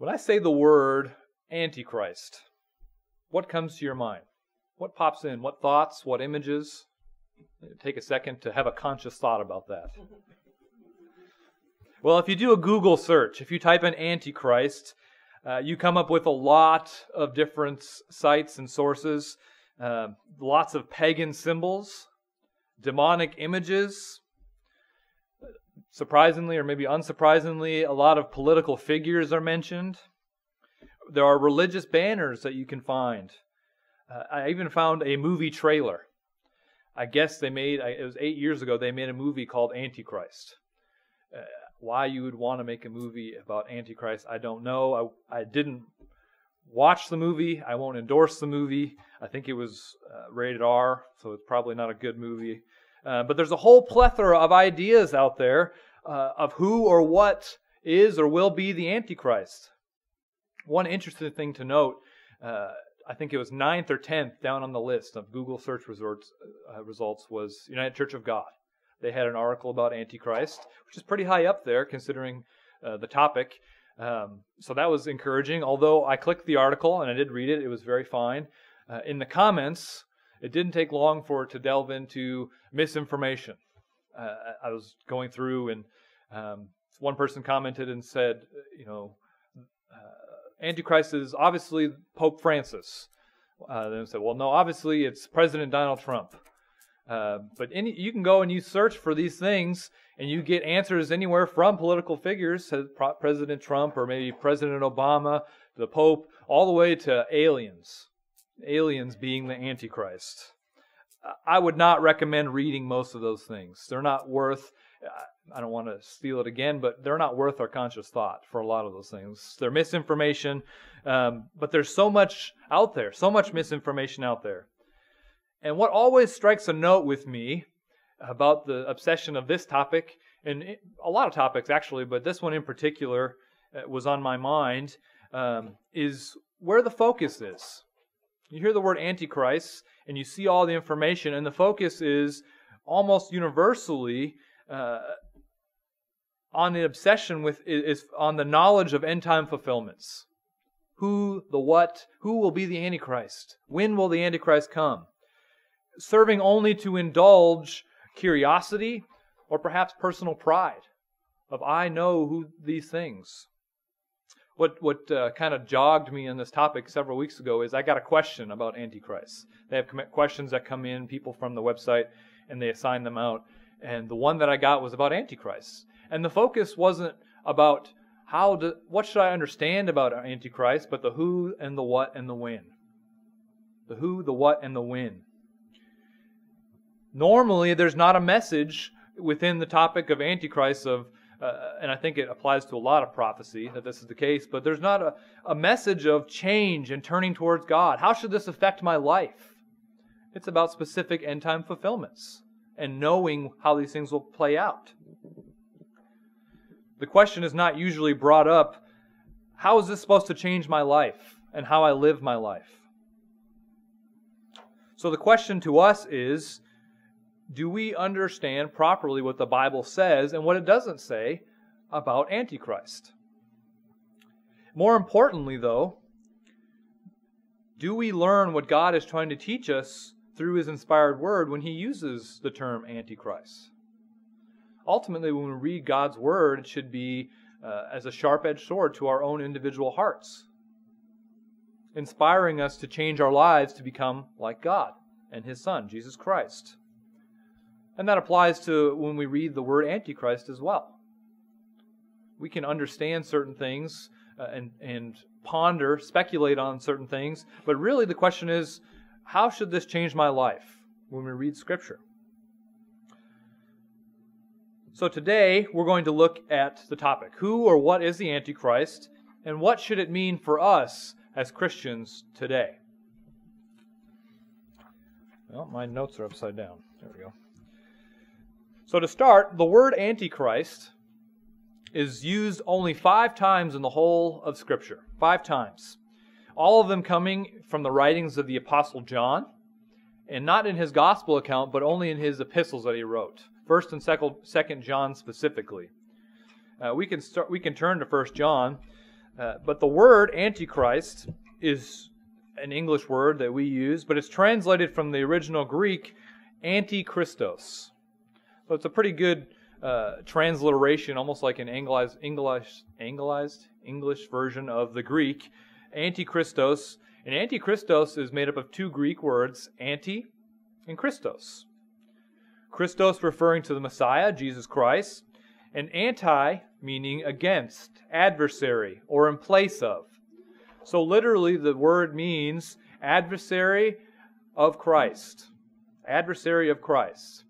When I say the word Antichrist, what comes to your mind? What pops in? What thoughts? What images? Take a second to have a conscious thought about that. Well, if you do a Google search, if you type in Antichrist, you come up with a lot of different sites and sources, lots of pagan symbols, demonic images, surprisingly or maybe unsurprisingly, a lot of political figures are mentioned. There are religious banners that you can find. I even found a movie trailer. I guess they made, it was 8 years ago, they made a movie called Antichrist. Why you would want to make a movie about Antichrist, I don't know. I didn't watch the movie. I won't endorse the movie. I think it was rated R, so it's probably not a good movie. But there's a whole plethora of ideas out there of who or what is or will be the Antichrist. One interesting thing to note, I think it was 9th or 10th down on the list of Google search results was United Church of God. They had an article about Antichrist, which is pretty high up there considering the topic. So that was encouraging. Although I clicked the article and I did read it, it was very fine. In the comments, it didn't take long for it to delve into misinformation. I was going through and one person commented and said, you know, Antichrist is obviously Pope Francis. They said, well, no, obviously it's President Donald Trump. But you can go and you search for these things and you get answers anywhere from political figures, President Trump or maybe President Obama, the Pope, all the way to aliens. Aliens being the Antichrist. I would not recommend reading most of those things. They're not worth, I don't want to steal it again, but they're not worth our conscious thought for a lot of those things. They're misinformation, but there's so much out there, so much misinformation out there. And what always strikes a note with me about the obsession of this topic, and a lot of topics actually, but this one in particular was on my mind, is where the focus is. You hear the word Antichrist, and you see all the information, and the focus is almost universally on the obsession with is on the knowledge of end-time fulfillments. Who, the what, who will be the Antichrist? When will the Antichrist come? Serving only to indulge curiosity or perhaps personal pride of I know who these things. What kind of jogged me in this topic several weeks ago is I got a question about Antichrist. They have questions that come in, people from the website, and they assign them out. And the one that I got was about Antichrist. And the focus wasn't about what should I understand about Antichrist, but the who and the what and the when. The who, the what, and the when. Normally, there's not a message within the topic of Antichrist of, and I think it applies to a lot of prophecy that this is the case, but there's not a message of change and turning towards God. How should this affect my life? It's about specific end-time fulfillments and knowing how these things will play out. The question is not usually brought up, how is this supposed to change my life and how I live my life? So the question to us is, do we understand properly what the Bible says and what it doesn't say about Antichrist? More importantly, though, do we learn what God is trying to teach us through His inspired Word when He uses the term Antichrist? Ultimately, when we read God's Word, it should be as a sharp-edged sword to our own individual hearts, inspiring us to change our lives to become like God and His Son, Jesus Christ. And that applies to when we read the word Antichrist as well. We can understand certain things and ponder, speculate on certain things, but really the question is, how should this change my life when we read Scripture? So today, we're going to look at the topic. Who or what is the Antichrist, and what should it mean for us as Christians today? Well, my notes are upside down. There we go. So to start, the word Antichrist is used only 5 times in the whole of Scripture. 5 times. All of them coming from the writings of the Apostle John, and not in his gospel account, but only in his epistles that he wrote. 1st and 2nd John specifically. We can turn to 1 John. But the word Antichrist is an English word that we use, but it's translated from the original Greek Antichristos. So it's a pretty good transliteration, almost like an English version of the Greek Antichristos. And Antichristos is made up of two Greek words, anti and Christos. Christos referring to the Messiah, Jesus Christ, and anti meaning against, adversary, or in place of. So literally the word means adversary of Christ. Adversary of Christ.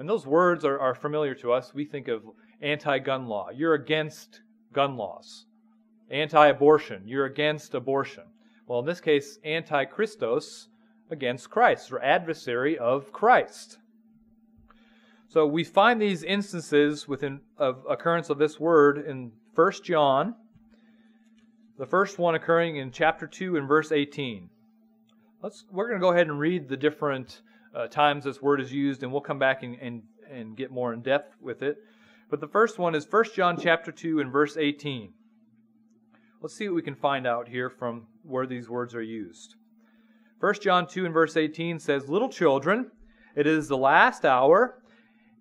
And those words are familiar to us. We think of anti-gun law. You're against gun laws. Anti-abortion. You're against abortion. Well, in this case, anti-Christos, against Christ, or adversary of Christ. So we find these instances within of occurrence of this word in 1 John, the first one occurring in chapter 2 and verse 18. We're going to go ahead and read the different times this word is used, and we'll come back and get more in depth with it. But the first one is 1 John chapter 2 and verse 18. Let's see what we can find out here from where these words are used. 1 John 2 and verse 18 says, "Little children, it is the last hour,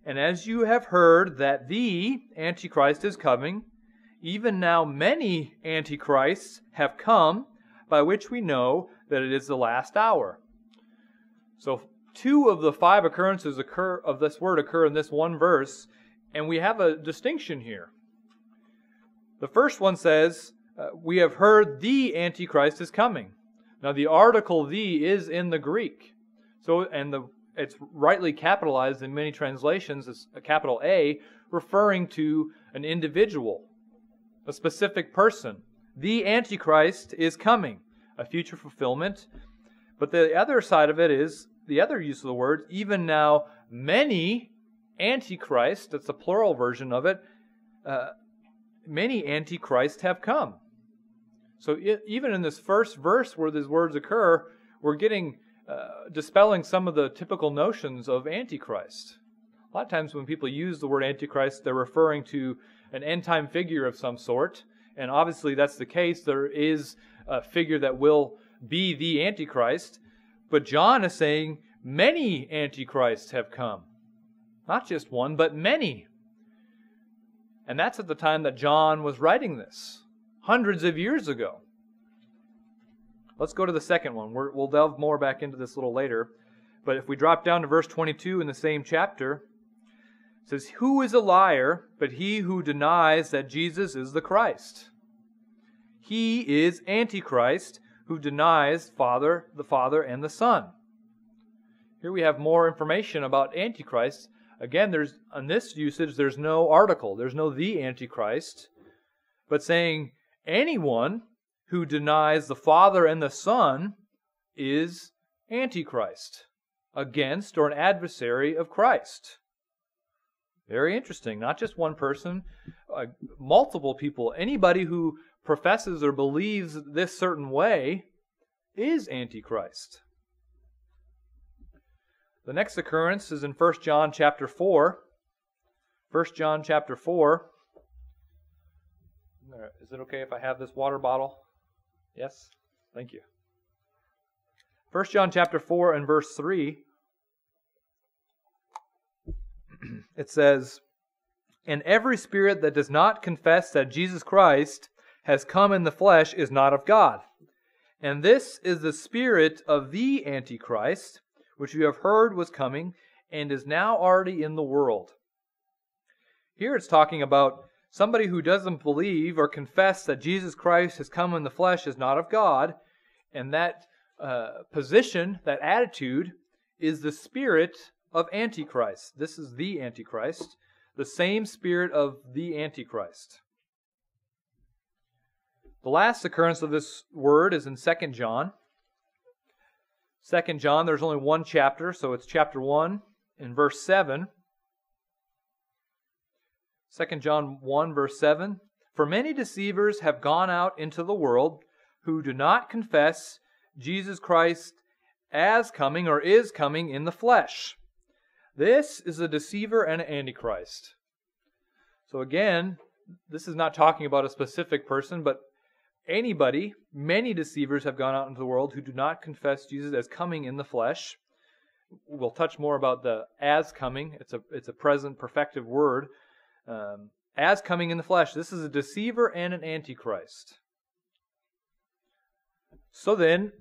and as you have heard that the Antichrist is coming, even now many Antichrists have come, by which we know that it is the last hour." So two of the five occurrences of this word occur in this one verse, and we have a distinction here. The first one says, we have heard the Antichrist is coming. Now the article "the" is in the Greek, so it's rightly capitalized in many translations as a capital A, referring to an individual, a specific person. The Antichrist is coming, a future fulfillment. But the other side of it is the other use of the word, even now many Antichrists, that's the plural version of it, many Antichrists have come. So even in this first verse where these words occur, we're getting dispelling some of the typical notions of Antichrist. A lot of times when people use the word Antichrist, they're referring to an end-time figure of some sort, and obviously that's the case. There is a figure that will be the Antichrist, but John is saying many Antichrists have come. Not just one, but many. And that's at the time that John was writing this. Hundreds of years ago. Let's go to the second one. We'll delve more back into this a little later. But if we drop down to verse 22 in the same chapter, it says, "Who is a liar but he who denies that Jesus is the Christ? He is Antichrist who denies the Father and the Son." Here we have more information about Antichrist. Again, in this usage, there's no article. There's no "the Antichrist." But saying, anyone who denies the Father and the Son is Antichrist, against or an adversary of Christ. Very interesting. Not just one person, multiple people. Anybody who professes or believes this certain way is Antichrist. The next occurrence is in 1 John chapter 4. 1 John chapter 4. Is it okay if I have this water bottle? Yes? Thank you. 1 John chapter 4 and verse 3. It says, "And every spirit that does not confess that Jesus Christ has come in the flesh is not of God. And this is the spirit of the Antichrist, which you have heard was coming and is now already in the world." Here it's talking about somebody who doesn't believe or confess that Jesus Christ has come in the flesh is not of God, and that position, that attitude, is the spirit of Antichrist. This is the Antichrist, the same spirit of the Antichrist. The last occurrence of this word is in 2 John. 2 John, there's only one chapter, so it's chapter 1 in verse 7. 2 John 1, verse 7, "For many deceivers have gone out into the world who do not confess Jesus Christ as coming or is coming in the flesh. This is a deceiver and an antichrist." So again, this is not talking about a specific person, but anybody, many deceivers have gone out into the world who do not confess Jesus as coming in the flesh. We'll touch more about the as coming. It's a present perfective word. As coming in the flesh. This is a deceiver and an antichrist. So then,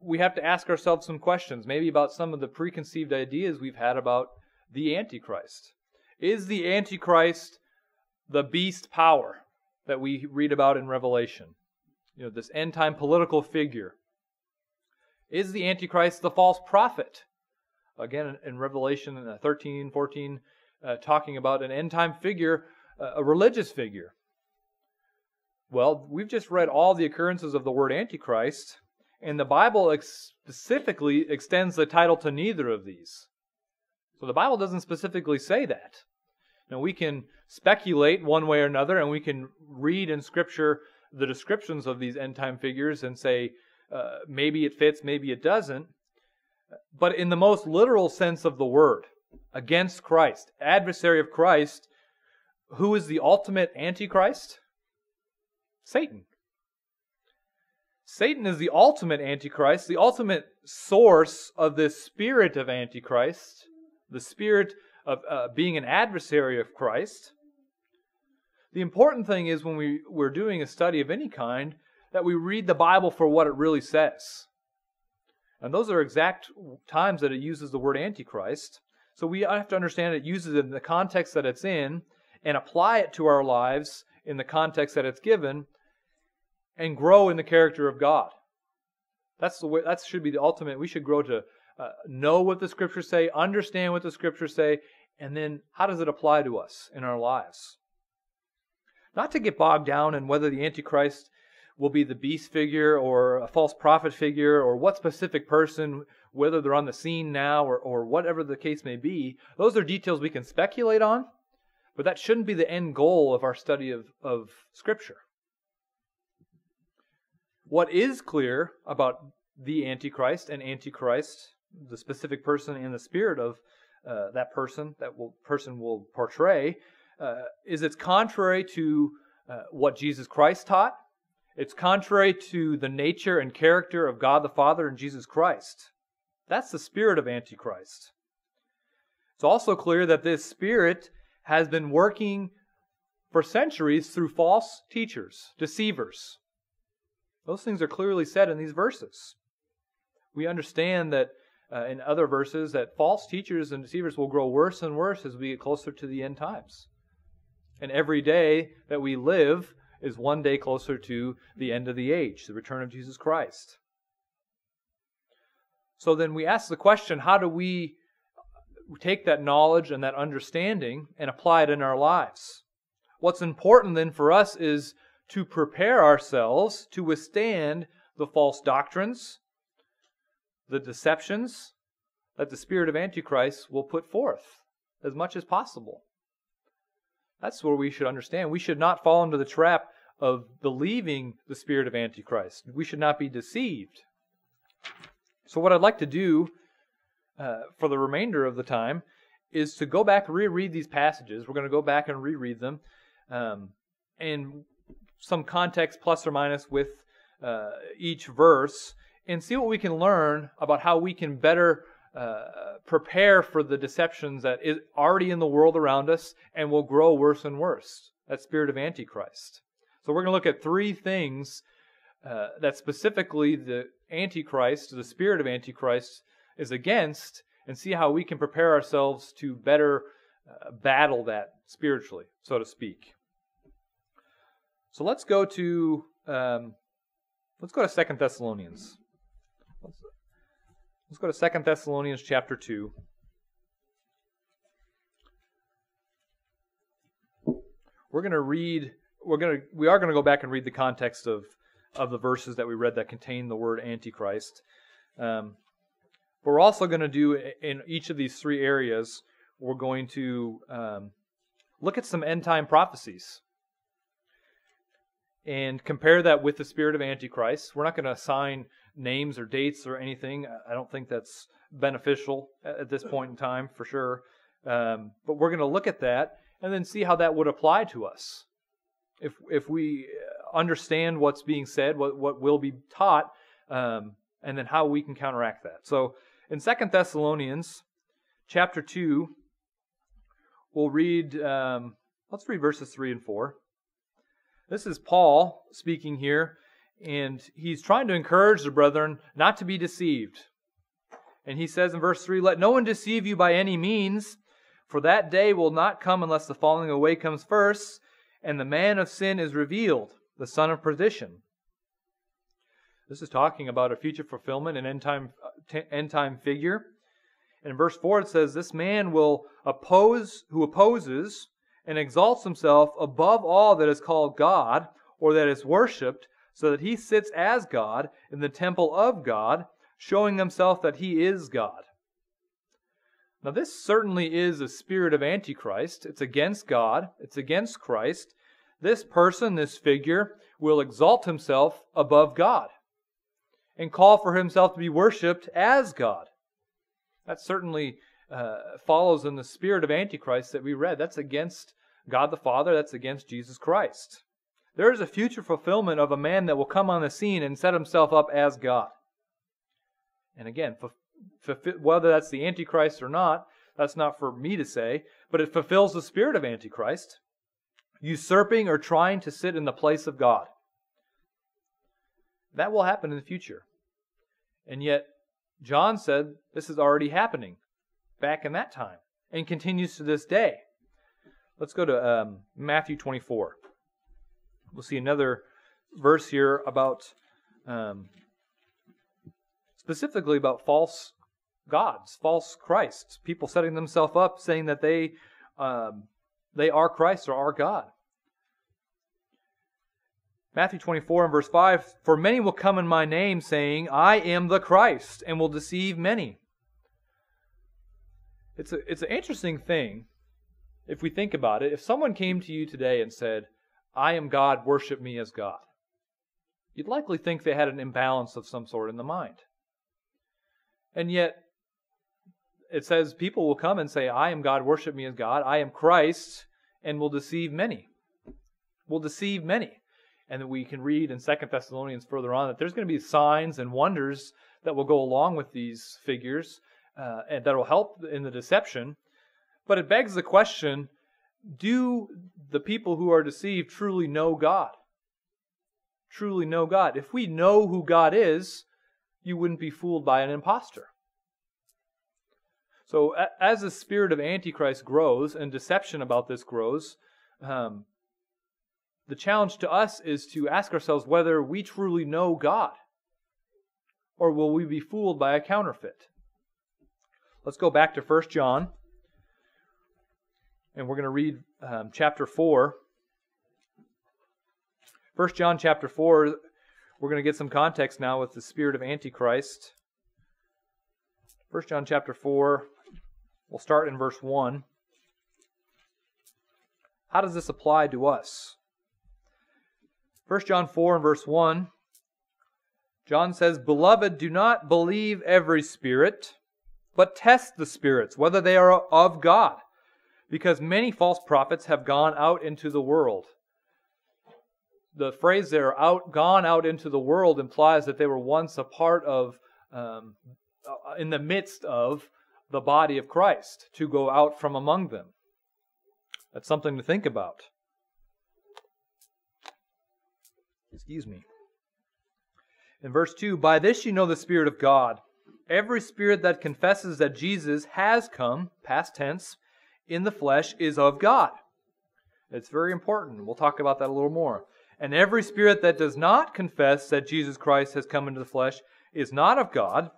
we have to ask ourselves some questions, maybe about some of the preconceived ideas we've had about the Antichrist. Is the Antichrist the beast power that we read about in Revelation? You know, this end-time political figure. Is the Antichrist the false prophet? Again, in Revelation 13, 14, talking about an end-time figure, a religious figure. Well, we've just read all the occurrences of the word Antichrist, and the Bible specifically extends the title to neither of these. So the Bible doesn't specifically say that. Now, we can speculate one way or another, and we can read in Scripture the descriptions of these end-time figures and say, maybe it fits, maybe it doesn't. But in the most literal sense of the word, against Christ, adversary of Christ, who is the ultimate Antichrist? Satan. Satan is the ultimate Antichrist, the ultimate source of this spirit of Antichrist, the spirit of being an adversary of Christ. The important thing is when we're doing a study of any kind that we read the Bible for what it really says. And those are exact times that it uses the word Antichrist. So we have to understand it uses it in the context that it's in and apply it to our lives in the context that it's given, and grow in the character of God. That's the way. That should be the ultimate. We should grow to know what the Scriptures say, understand what the Scriptures say, and then how does it apply to us in our lives? Not to get bogged down in whether the Antichrist will be the beast figure or a false prophet figure or what specific person, whether they're on the scene now or whatever the case may be. Those are details we can speculate on, but that shouldn't be the end goal of our study of Scripture. What is clear about the Antichrist and Antichrist, the specific person and the spirit of that person, person will portray, is it's contrary to what Jesus Christ taught. It's contrary to the nature and character of God the Father and Jesus Christ. That's the spirit of Antichrist. It's also clear that this spirit has been working for centuries through false teachers, deceivers. Those things are clearly said in these verses. We understand that in other verses that false teachers and deceivers will grow worse and worse as we get closer to the end times. And every day that we live is one day closer to the end of the age, the return of Jesus Christ. So then we ask the question, how do we take that knowledge and that understanding and apply it in our lives? What's important then for us is to prepare ourselves to withstand the false doctrines, the deceptions that the spirit of Antichrist will put forth as much as possible. That's where we should understand. We should not fall into the trap of believing the spirit of Antichrist. We should not be deceived. So what I'd like to do for the remainder of the time is to go back and reread these passages. We're going to go back and reread them. And some context plus or minus with each verse and see what we can learn about how we can better prepare for the deceptions that is already in the world around us and will grow worse and worse, that spirit of Antichrist. So we're going to look at three things that specifically the Antichrist, the spirit of Antichrist, is against and see how we can prepare ourselves to better battle that spiritually, so to speak. So let's go to 2 Thessalonians. Let's go to 2 Thessalonians chapter 2. We are going to go back and read the context of the verses that we read that contain the word Antichrist. But we're also going to do in each of these three areas, we're going to look at some end time prophecies and compare that with the spirit of Antichrist. We're not going to assign names or dates or anything. I don't think that's beneficial at this point in time, for sure. But we're going to look at that and then see how that would apply to us if we understand what's being said, what will be taught, and then how we can counteract that. So in 2 Thessalonians chapter 2, we'll read, let's read verses 3 and 4. This is Paul speaking here, and he's trying to encourage the brethren not to be deceived. And he says in verse 3, "Let no one deceive you by any means, for that day will not come unless the falling away comes first, and the man of sin is revealed, the son of perdition." This is talking about a future fulfillment, an end time figure. And in verse 4 it says, "This man will oppose, who opposes and exalts himself above all that is called God, or that is worshipped, so that he sits as God in the temple of God, showing himself that he is God." Now this certainly is a spirit of Antichrist. It's against God. It's against Christ. This person, this figure, will exalt himself above God and call for himself to be worshipped as God. That certainly follows in the spirit of Antichrist that we read. That's against God the Father. That's against Jesus Christ. There is a future fulfillment of a man that will come on the scene and set himself up as God. And again, whether that's the Antichrist or not, that's not for me to say, but it fulfills the spirit of Antichrist, usurping or trying to sit in the place of God. That will happen in the future. And yet, John said this is already happening back in that time and continues to this day. Let's go to Matthew 24. We'll see another verse here about specifically about false gods, false Christs, people setting themselves up, saying that they are Christ or are God. Matthew 24 and verse 5, "For many will come in my name, saying, I am the Christ, and will deceive many." It's an interesting thing, if we think about it. If someone came to you today and said, "I am God, worship me as God," you'd likely think they had an imbalance of some sort in the mind. And yet, it says people will come and say, "I am God, worship me as God. I am Christ, and will deceive many." Will deceive many. And that we can read in 2 Thessalonians further on that there's going to be signs and wonders that will go along with these figures and that will help in the deception. But it begs the question, do the people who are deceived truly know God? Truly know God? If we know who God is, you wouldn't be fooled by an imposter. So as the spirit of Antichrist grows and deception about this grows, the challenge to us is to ask ourselves whether we truly know God, or will we be fooled by a counterfeit? Let's go back to 1 John, and we're going to read chapter 4. 1 John chapter 4, we're going to get some context now with the spirit of Antichrist. 1 John chapter 4, we'll start in verse 1. How does this apply to us? 1 John 4 and verse 1, John says, "Beloved, do not believe every spirit, but test the spirits, whether they are of God, because many false prophets have gone out into the world." The phrase there, gone out into the world, implies that they were once a part of, in the midst of the body of Christ, to go out from among them. That's something to think about. Excuse me. In verse 2, "By this you know the Spirit of God. Every spirit that confesses that Jesus has come," past tense, "in the flesh is of God." It's very important. We'll talk about that a little more. "And every spirit that does not confess that Jesus Christ has come into the flesh is not of God.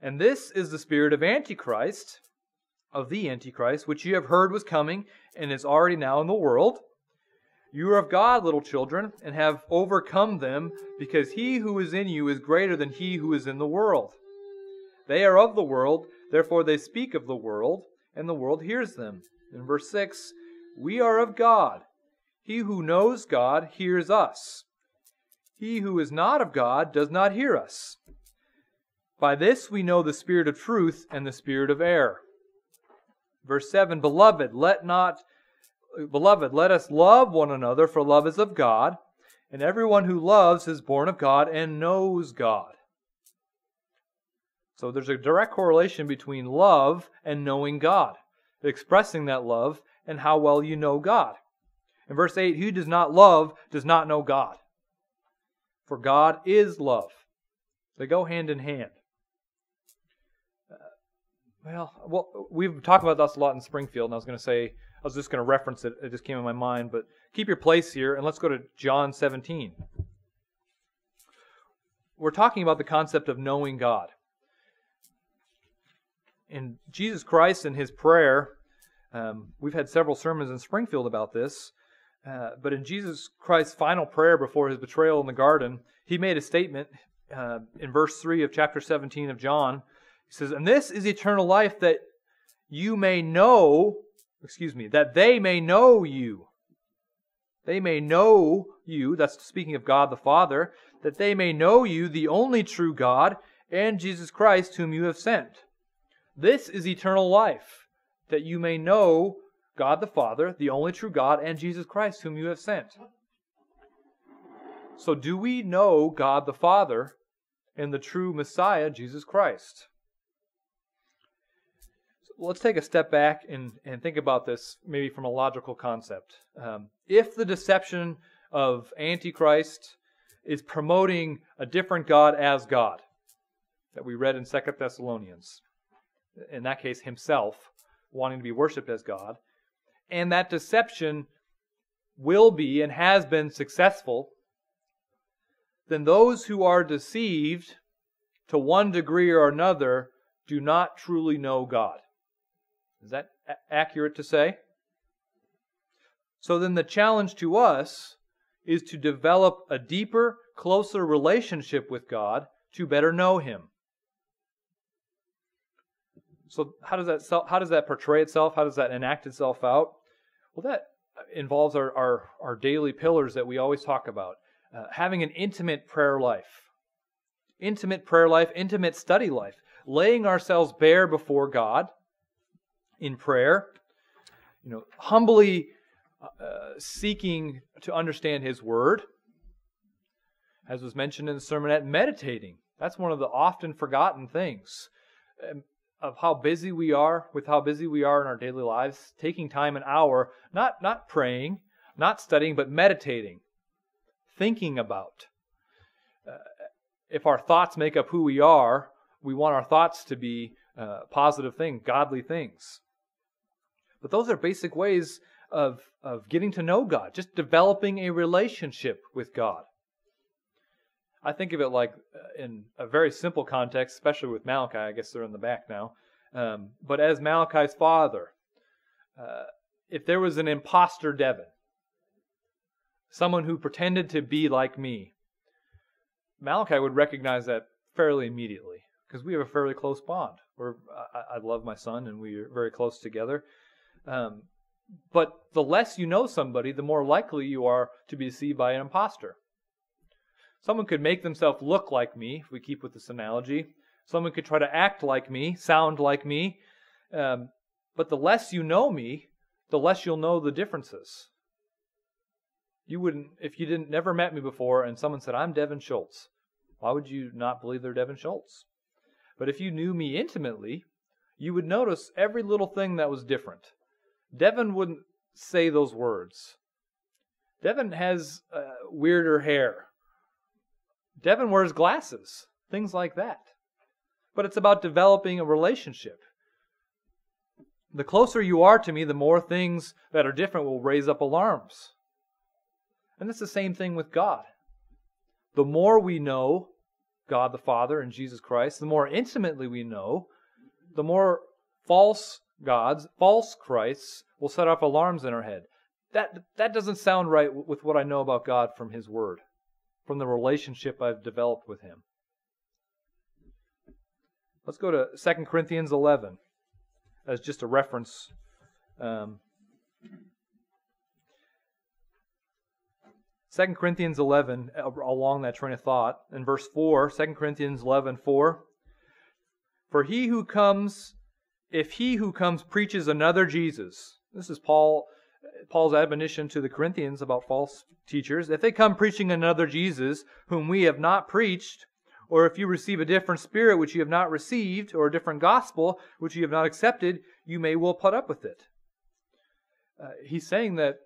And this is the spirit of Antichrist," of the Antichrist, "which you have heard was coming and is already now in the world. You are of God, little children, and have overcome them, because he who is in you is greater than he who is in the world. They are of the world, therefore they speak of the world, and the world hears them." In verse 6, "We are of God. He who knows God hears us. He who is not of God does not hear us. By this we know the spirit of truth and the spirit of error." Verse 7, "Beloved, let us love one another, for love is of God. And everyone who loves is born of God and knows God. So there's a direct correlation between love and knowing God, expressing that love and how well you know God. In verse 8, who does not love does not know God, for God is love. They go hand in hand. Well, we've talked about this a lot in Springfield, and I was just going to reference it. It just came in my mind, but keep your place here, and let's go to John 17. We're talking about the concept of knowing God. And Jesus Christ in his prayer, we've had several sermons in Springfield about this, but in Jesus Christ's final prayer before his betrayal in the garden, he made a statement in verse 3 of chapter 17 of John. He says, and this is eternal life, that they may know you. They may know you, that's speaking of God the Father, that they may know you, the only true God, and Jesus Christ whom you have sent. This is eternal life, that you may know God the Father, the only true God, and Jesus Christ whom you have sent. So do we know God the Father and the true Messiah, Jesus Christ? Let's take a step back and think about this maybe from a logical concept. If the deception of Antichrist is promoting a different God as God, that we read in 2 Thessalonians, in that case himself, wanting to be worshipped as God, and that deception will be and has been successful, then those who are deceived to one degree or another do not truly know God. Is that accurate to say? So then the challenge to us is to develop a deeper, closer relationship with God to better know Him. So how does that portray itself? How does that enact itself out? Well, that involves our daily pillars that we always talk about. Having an intimate prayer life, intimate study life, laying ourselves bare before God in prayer, humbly seeking to understand His Word, as was mentioned in the sermonette, meditating. That's one of the often forgotten things of how busy we are in our daily lives. Taking time, an hour, not praying, not studying, but meditating, thinking about. If our thoughts make up who we are, we want our thoughts to be positive things, godly things. But those are basic ways of getting to know God, just developing a relationship with God. I think of it like in a very simple context, especially with Malachi. I guess they're in the back now. But as Malachi's father, if there was an imposter Devin, someone who pretended to be like me, Malachi would recognize that fairly immediately because we have a fairly close bond. I love my son and we are very close together. But the less you know somebody, the more likely you are to be deceived by an imposter. Someone could make themselves look like me, if we keep with this analogy. Someone could try to act like me, sound like me. But the less you know me, the less you'll know the differences. You wouldn't, if you didn't never met me before and someone said, I'm Devin Schultz, why would you not believe they're Devin Schultz? But if you knew me intimately, you would notice every little thing that was different. Devin wouldn't say those words. Devin has weirder hair. Devin wears glasses, things like that. But it's about developing a relationship. The closer you are to me, the more things that are different will raise up alarms. And it's the same thing with God. The more we know God the Father and Jesus Christ, the more intimately we know, the more false gods, false Christs will set off alarms in our head. That doesn't sound right with what I know about God from His Word, from the relationship I've developed with Him. Let's go to 2 Corinthians 11 as just a reference. Second Corinthians 11, along that train of thought, in verse 4, 2 Corinthians 11, 4, for if he who comes preaches another Jesus, this is Paul Paul's admonition to the Corinthians about false teachers. If they come preaching another Jesus, whom we have not preached, or if you receive a different spirit which you have not received, or a different gospel which you have not accepted, you may well put up with it. He's saying that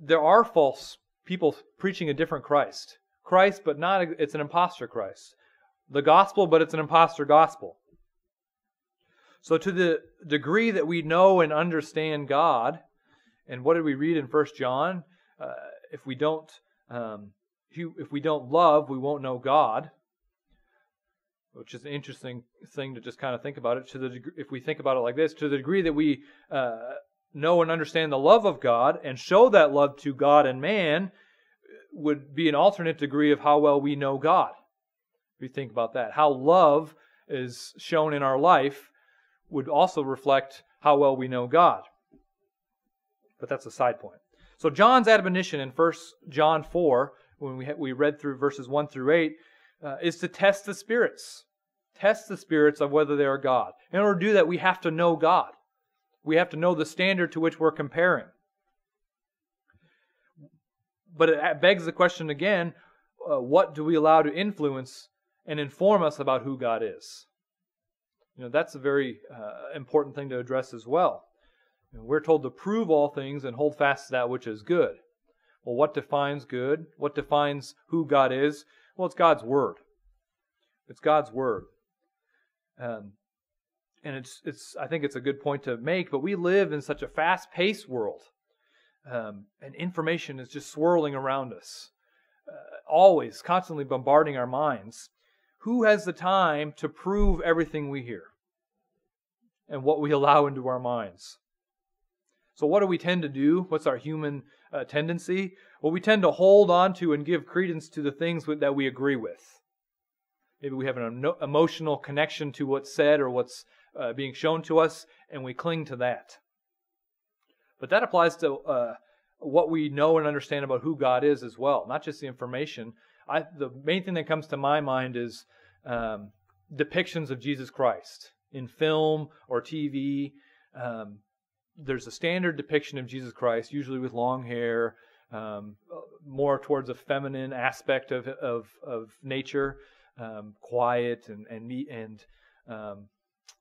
there are false people preaching a different Christ. Christ, but not a, it's an imposter Christ. The gospel, but it's an imposter gospel. So to the degree that we know and understand God, and what did we read in 1 John? If we don't love, we won't know God. Which is an interesting thing to just kind of think about it. If we think about it like this, to the degree that we know and understand the love of God and show that love to God and man, would be an alternate degree of how well we know God. If you think about that, how love is shown in our life would also reflect how well we know God. But that's a side point. So John's admonition in 1 John 4, when we read through verses 1 through 8, is to test the spirits. Test the spirits of whether they are God. In order to do that, we have to know God. We have to know the standard to which we're comparing. But it begs the question again, what do we allow to influence and inform us about who God is? You know, that's a very important thing to address as well. And we're told to prove all things and hold fast to that which is good. Well, what defines good? What defines who God is? Well, it's God's Word. It's God's Word. I think it's a good point to make, but we live in such a fast-paced world. And information is just swirling around us, always, constantly bombarding our minds. Who has the time to prove everything we hear and what we allow into our minds? So what do we tend to do? What's our human tendency? Well, we tend to hold on to and give credence to the things that we agree with. Maybe we have an emotional connection to what's said or what's being shown to us, and we cling to that. But that applies to what we know and understand about who God is as well, not just the information. The main thing that comes to my mind is depictions of Jesus Christ in film or TV. There's a standard depiction of Jesus Christ, usually with long hair, more towards a feminine aspect of nature, quiet and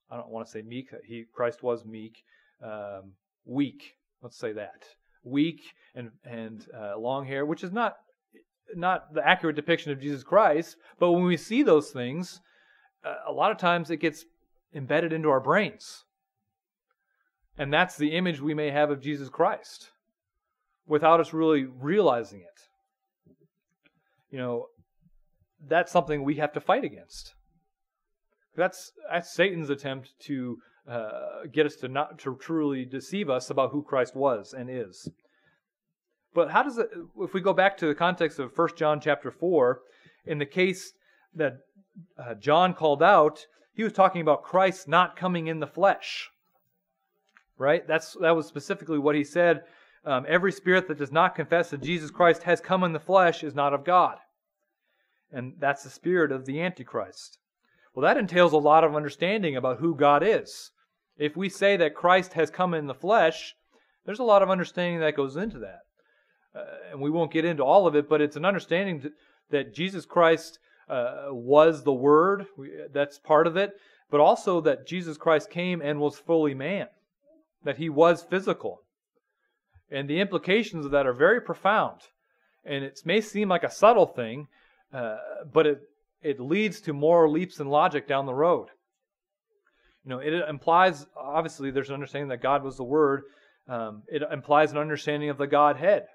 I don't want to say meek. Christ was meek, weak. Let's say that. Weak and long hair, which is not the accurate depiction of Jesus Christ, but when we see those things, a lot of times it gets embedded into our brains. And that's the image we may have of Jesus Christ without us really realizing it. You know, that's something we have to fight against. That's Satan's attempt to get us to not to truly deceive us about who Christ was and is. But how does it, if we go back to the context of 1 John chapter 4, in the case that John called out, he was talking about Christ not coming in the flesh. Right? That was specifically what he said. Every spirit that does not confess that Jesus Christ has come in the flesh is not of God. And that's the spirit of the Antichrist. Well, that entails a lot of understanding about who God is. If we say that Christ has come in the flesh, there's a lot of understanding that goes into that. And we won't get into all of it, but it's an understanding that Jesus Christ was the Word. That's part of it. But also that Jesus Christ came and was fully man. That he was physical. And the implications of that are very profound. And it may seem like a subtle thing, but it leads to more leaps in logic down the road. You know, it implies, obviously, there's an understanding that God was the Word. It implies an understanding of the Godhead.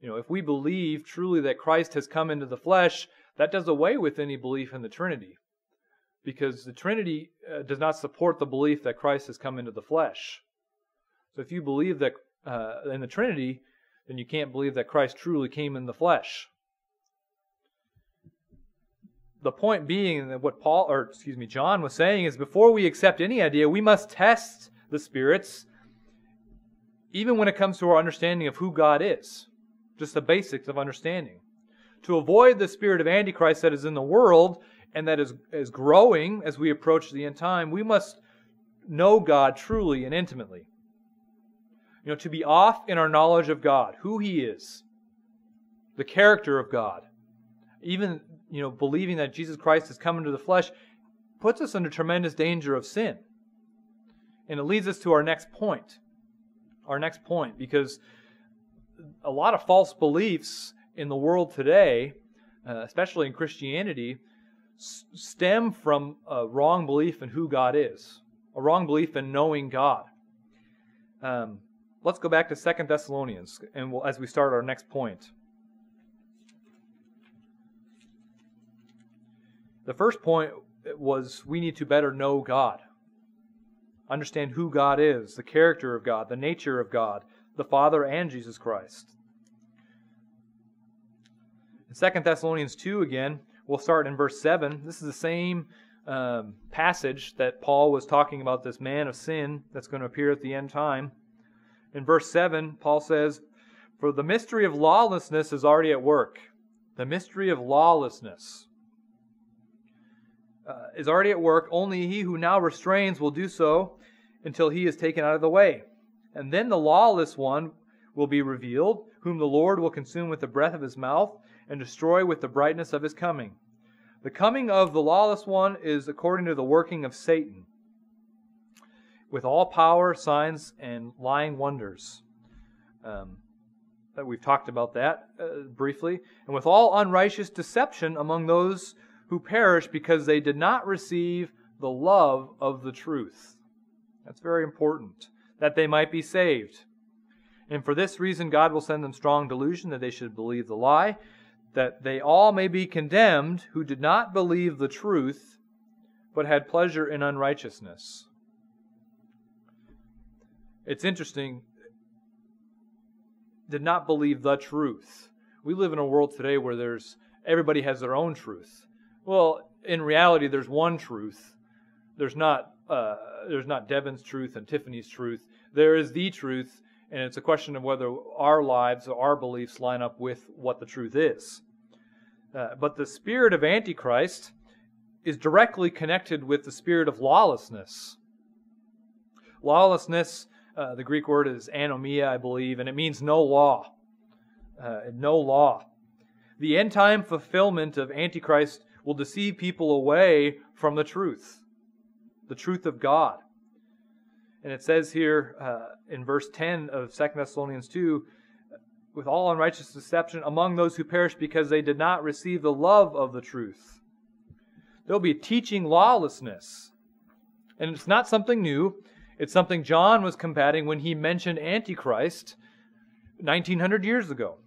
You know, if we believe truly that Christ has come into the flesh, that does away with any belief in the Trinity. Because the Trinity does not support the belief that Christ has come into the flesh. So if you believe that in the Trinity, then you can't believe that Christ truly came in the flesh. The point being that what John was saying is before we accept any idea, we must test the spirits, even when it comes to our understanding of who God is. Just the basics of understanding. To avoid the spirit of Antichrist that is in the world and that is growing as we approach the end time, we must know God truly and intimately. to be off in our knowledge of God, who He is, the character of God. Even, believing that Jesus Christ has come into the flesh puts us under tremendous danger of sin. And it leads us to our next point. Because a lot of false beliefs in the world today, especially in Christianity, stem from a wrong belief in who God is, a wrong belief in knowing God. Let's go back to 2 Thessalonians and as we start our next point. The first point was we need to better know God. Understand who God is, the character of God, the nature of God, the Father and Jesus Christ. In 2 Thessalonians 2 again, we'll start in verse 7. This is the same passage that Paul was talking about this man of sin that's going to appear at the end time. In verse 7, Paul says, "For the mystery of lawlessness is already at work." The mystery of lawlessness is already at work. Only he who now restrains will do so until he is taken out of the way. And then the lawless one will be revealed, whom the Lord will consume with the breath of his mouth and destroy with the brightness of his coming. The coming of the lawless one is according to the working of Satan, with all power, signs, and lying wonders. That we've talked about that briefly. And with all unrighteous deception among those who perish because they did not receive the love of the truth. That's very important, that they might be saved. And for this reason, God will send them strong delusion that they should believe the lie, that they all may be condemned who did not believe the truth, but had pleasure in unrighteousness. It's interesting, did not believe the truth. We live in a world today where everybody has their own truth. Well, in reality, there's one truth. There's not Devin's truth and Tiffany's truth. There is the truth, and it's a question of whether our lives or our beliefs line up with what the truth is. But the spirit of Antichrist is directly connected with the spirit of lawlessness. Lawlessness, the Greek word is anomia, I believe, and it means no law. No law. The end-time fulfillment of Antichrist will deceive people away from the truth of God. And it says here in verse 10 of 2 Thessalonians 2, with all unrighteous deception among those who perish because they did not receive the love of the truth. There'll be teaching lawlessness. And it's not something new. It's something John was combating when he mentioned Antichrist 1900 years ago.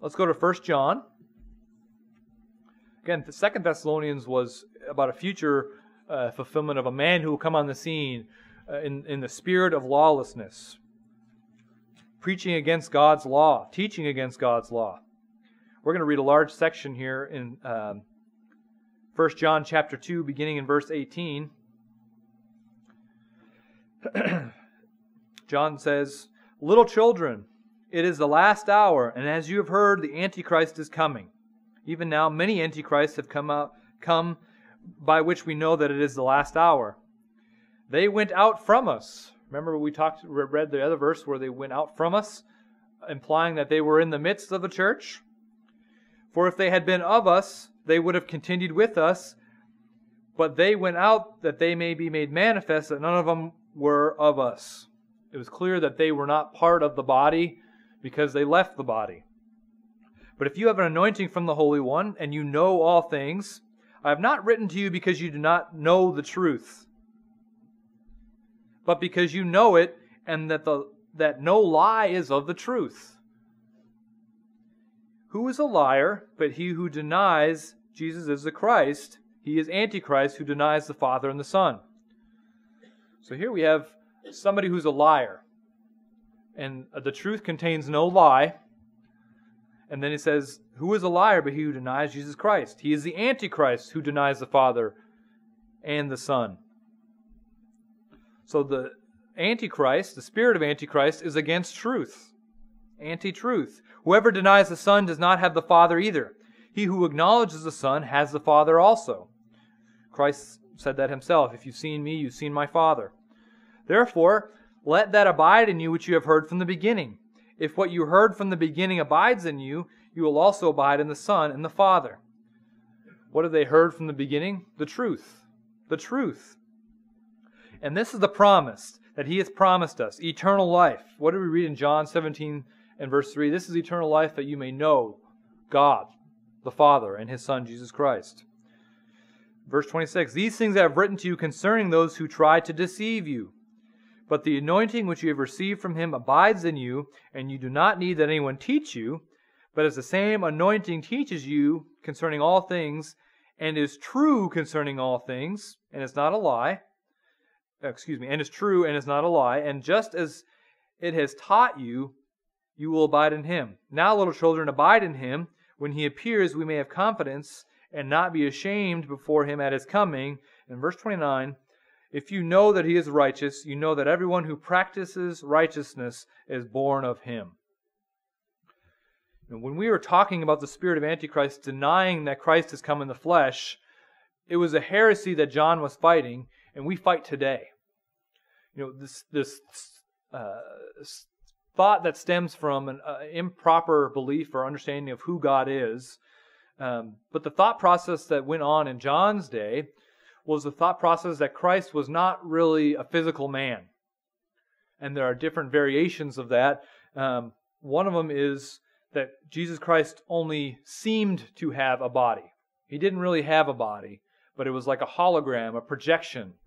Let's go to 1 John. Again, the 2 Thessalonians was about a future fulfillment of a man who will come on the scene in the spirit of lawlessness, preaching against God's law, teaching against God's law. We're going to read a large section here in 1 John chapter 2, beginning in verse 18. John says, "Little children, it is the last hour, and as you have heard, the Antichrist is coming. Even now, many antichrists have come, by which we know that it is the last hour. They went out from us." Remember, we read the other verse where they went out from us, implying that they were in the midst of the church. "For if they had been of us, they would have continued with us. But they went out that they may be made manifest that none of them were of us." It was clear that they were not part of the body because they left the body. "But if you have an anointing from the Holy One, and you know all things, I have not written to you because you do not know the truth, but because you know it, and that no lie is of the truth. Who is a liar but he who denies Jesus is the Christ? He is Antichrist who denies the Father and the Son." So here we have somebody who's a liar, and the truth contains no lie. And then he says, "Who is a liar but he who denies Jesus Christ? He is the Antichrist who denies the Father and the Son." So the Antichrist, the spirit of Antichrist, is against truth, anti-truth. "Whoever denies the Son does not have the Father either. He who acknowledges the Son has the Father also. Christ said that himself, 'If you've seen me, you've seen my Father.' Therefore, Let that abide in you which you have heard from the beginning. If what you heard from the beginning abides in you, you will also abide in the Son and the Father." What have they heard from the beginning? The truth. The truth. And this is the promise that He has promised us, eternal life. What do we read in John 17 and verse 3? This is eternal life, that you may know God, the Father, and His Son, Jesus Christ. Verse 26, "These things I have written to you concerning those who try to deceive you. But the anointing which you have received from Him abides in you, and you do not need that anyone teach you, but as the same anointing teaches you concerning all things, and is true concerning all things," and it's not a lie, and is true and is not a lie, "and just as it has taught you, you will abide in Him. Now, little children, abide in Him. When He appears, we may have confidence and not be ashamed before Him at His coming." In verse 29, "If you know that He is righteous, you know that everyone who practices righteousness is born of Him." And when we were talking about the spirit of Antichrist, denying that Christ has come in the flesh, it was a heresy that John was fighting, and we fight today. You know, this thought that stems from an improper belief or understanding of who God is. But the thought process that went on in John's day was the thought process that Christ was not really a physical man. And there are different variations of that. One of them is that Jesus Christ only seemed to have a body. He didn't really have a body, but it was like a hologram, a projection,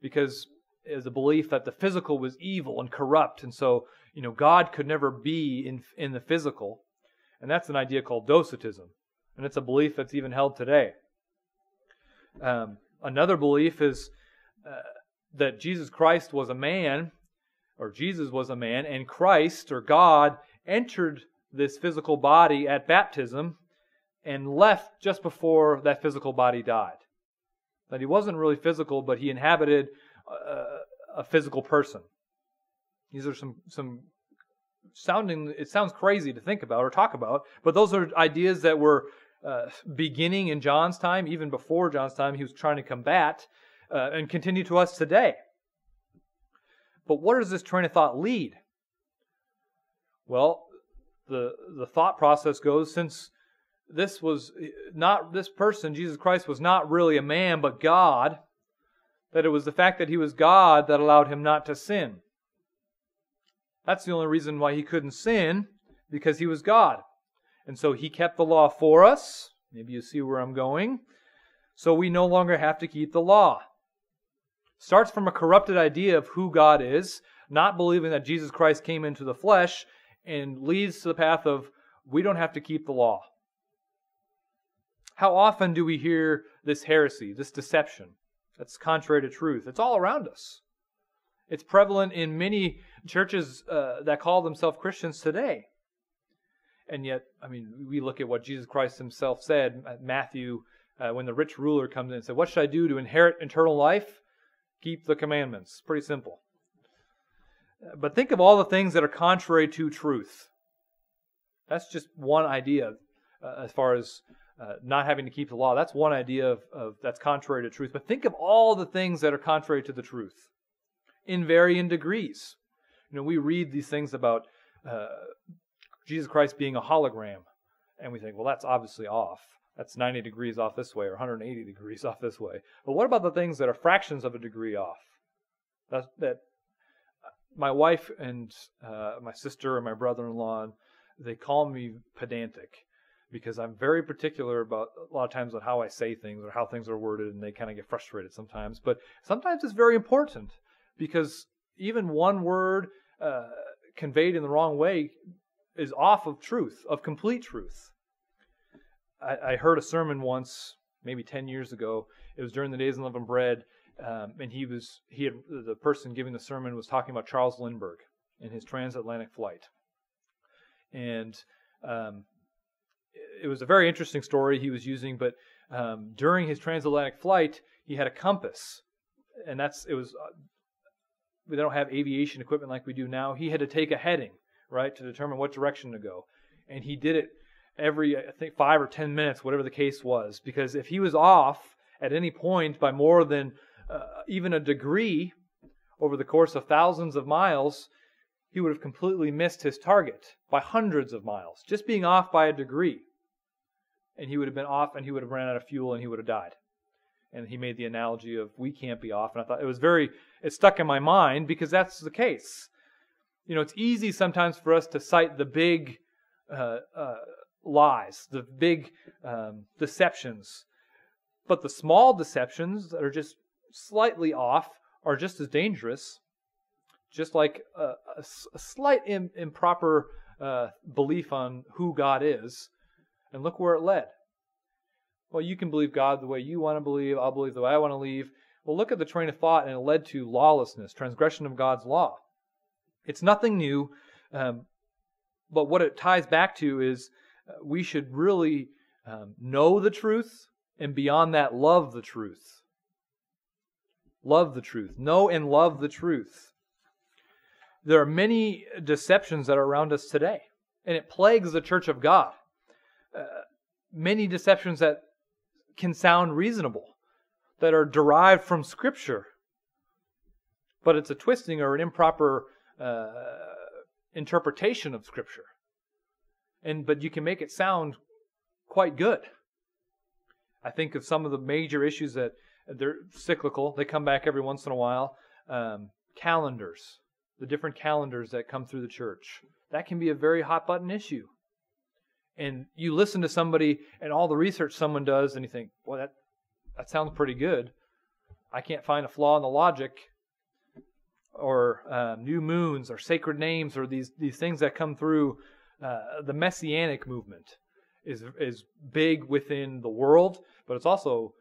because is a belief that the physical was evil and corrupt, and so, you know, God could never be in the physical, and that's an idea called docetism, and it's a belief that's even held today. Another belief is that Jesus Christ was a man, or Jesus was a man, and Christ or God entered this physical body at baptism and left just before that physical body died. That He wasn't really physical, but He inhabited a physical person. These are it sounds crazy to think about or talk about, but those are ideas that were beginning in John's time, even before John's time. He was trying to combat and continue to us today. But where does this train of thought lead? Well, the thought process goes, since this person, Jesus Christ, was not really a man but God, that it was the fact that He was God that allowed Him not to sin. That's the only reason why He couldn't sin, because He was God. And so He kept the law for us. Maybe you see where I'm going. So we no longer have to keep the law. Starts from a corrupted idea of who God is, not believing that Jesus Christ came into the flesh, and leads to the path of, we don't have to keep the law. How often do we hear this heresy, this deception? That's contrary to truth. It's all around us. It's prevalent in many churches that call themselves Christians today. And yet, I mean, we look at what Jesus Christ Himself said at Matthew when the rich ruler comes in and said, "What should I do to inherit eternal life?" Keep the commandments. Pretty simple. But think of all the things that are contrary to truth. That's just one idea as far as not having to keep the law. That's one idea of that's contrary to truth. But think of all the things that are contrary to the truth in varying degrees. You know, we read these things about Jesus Christ being a hologram, and we think, well, that's obviously off. That's 90 degrees off this way or 180 degrees off this way. But what about the things that are fractions of a degree off? That my wife and my sister and my brother-in-law, they call me pedantic, because I'm very particular about a lot of times on how I say things or how things are worded, and they kind of get frustrated sometimes. But sometimes it's very important, because even one word conveyed in the wrong way is off of truth, of complete truth. I heard a sermon once, maybe 10 years ago. It was during the Days of Unleavened Bread, and the person giving the sermon was talking about Charles Lindbergh and his transatlantic flight. And it was a very interesting story he was using, but during his transatlantic flight, he had a compass, and they don't have aviation equipment like we do now. He had to take a heading, right, to determine what direction to go, and he did it every, I think, 5 or 10 minutes, whatever the case was, because if he was off at any point by more than even a degree over the course of thousands of miles, he would have completely missed his target by hundreds of miles, just being off by a degree. And he would have been off, and he would have ran out of fuel, and he would have died. And he made the analogy of, we can't be off. And I thought it stuck in my mind, because that's the case. You know, it's easy sometimes for us to cite the big lies, the big deceptions. But the small deceptions that are just slightly off are just as dangerous, just like a slight improper belief on who God is. And look where it led. Well, you can believe God the way you want to believe. I'll believe the way I want to believe. Well, look at the train of thought, and it led to lawlessness, transgression of God's law. It's nothing new, but what it ties back to is we should really know the truth, and beyond that, love the truth. Love the truth. Know and love the truth. There are many deceptions that are around us today, and it plagues the Church of God. Many deceptions that can sound reasonable, that are derived from Scripture, but it's a twisting or an improper interpretation of Scripture. But you can make it sound quite good. I think of some of the major issues that they're cyclical. They come back every once in a while. Calendars, the different calendars that come through the church. That can be a very hot button issue. And you listen to somebody and all the research someone does, and you think, well, that sounds pretty good. I can't find a flaw in the logic. Or new moons, or sacred names, or these things that come through. The Messianic movement is big within the world, but it's also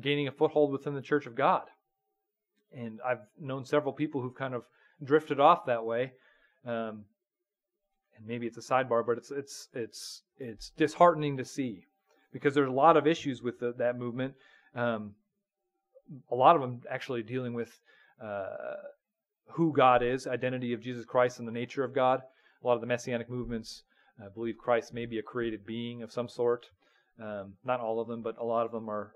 gaining a foothold within the Church of God. And I've known several people who've kind of drifted off that way. And maybe it's a sidebar, but it's disheartening to see, because there's a lot of issues with that movement. A lot of them actually dealing with who God is, identity of Jesus Christ and the nature of God. A lot of the Messianic movements believe Christ may be a created being of some sort. Not all of them, but a lot of them are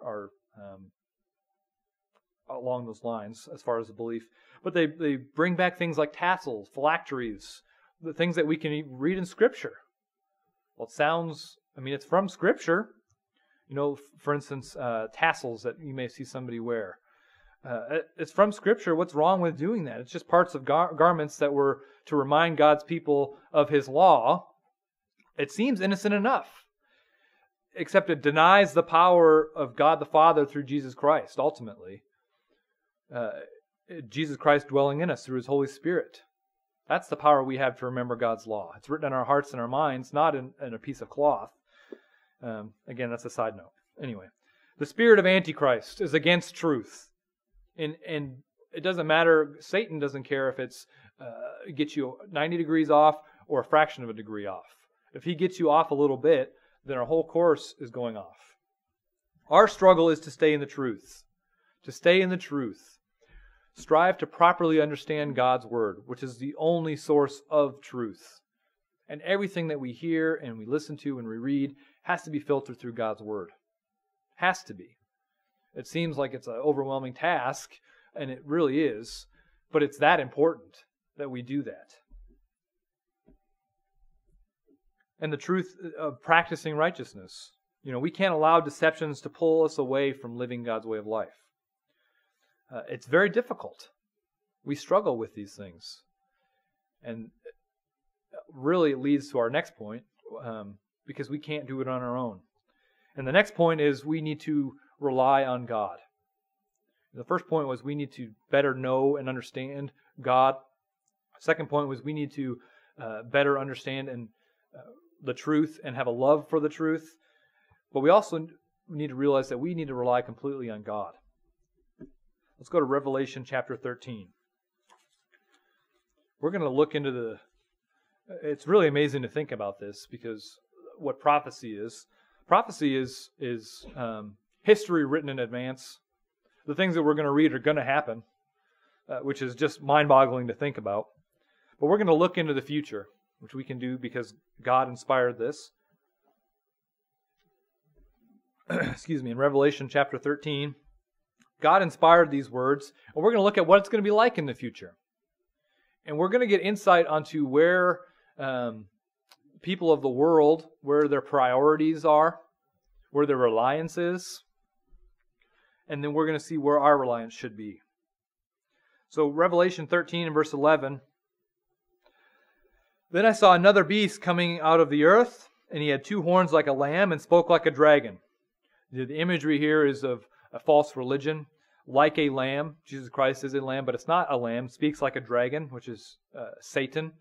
along those lines as far as the belief. But they bring back things like tassels, phylacteries, the things that we can read in Scripture. Well, it sounds, I mean, it's from Scripture. You know, for instance, tassels that you may see somebody wear. It's from Scripture. What's wrong with doing that? It's just parts of garments that were to remind God's people of His law. It seems innocent enough, except it denies the power of God the Father through Jesus Christ, ultimately. Jesus Christ dwelling in us through His Holy Spirit. That's the power we have to remember God's law. It's written in our hearts and our minds, not in a piece of cloth. Again, that's a side note. Anyway, the spirit of Antichrist is against truth. And it doesn't matter, Satan doesn't care if it's gets you 90 degrees off or a fraction of a degree off. If he gets you off a little bit, then our whole course is going off. Our struggle is to stay in the truth. To stay in the truth. Strive to properly understand God's Word, which is the only source of truth. And everything that we hear and we listen to and we read has to be filtered through God's Word. Has to be. It seems like it's an overwhelming task, and it really is, but it's that important that we do that. And the truth of practicing righteousness. You know, we can't allow deceptions to pull us away from living God's way of life. It's very difficult. We struggle with these things. And really it leads to our next point, because we can't do it on our own. And the next point is we need to rely on God. The first point was we need to better know and understand God. The second point was we need to better understand the truth and have a love for the truth. But we also need to realize that we need to rely completely on God. Let's go to Revelation chapter 13. We're going to look into it's really amazing to think about this, because what prophecy is. Prophecy is history written in advance. The things that we're going to read are going to happen, which is just mind-boggling to think about. But we're going to look into the future, which we can do because God inspired this. Excuse me. In Revelation chapter 13, God inspired these words, and we're going to look at what it's going to be like in the future. And we're going to get insight onto where people of the world, where their priorities are, where their reliance is, and then we're going to see where our reliance should be. So Revelation 13 and verse 11, "Then I saw another beast coming out of the earth, and he had two horns like a lamb and spoke like a dragon." The imagery here is of a false religion, like a lamb. Jesus Christ is a lamb, but it's not a lamb. Speaks like a dragon, which is Satan.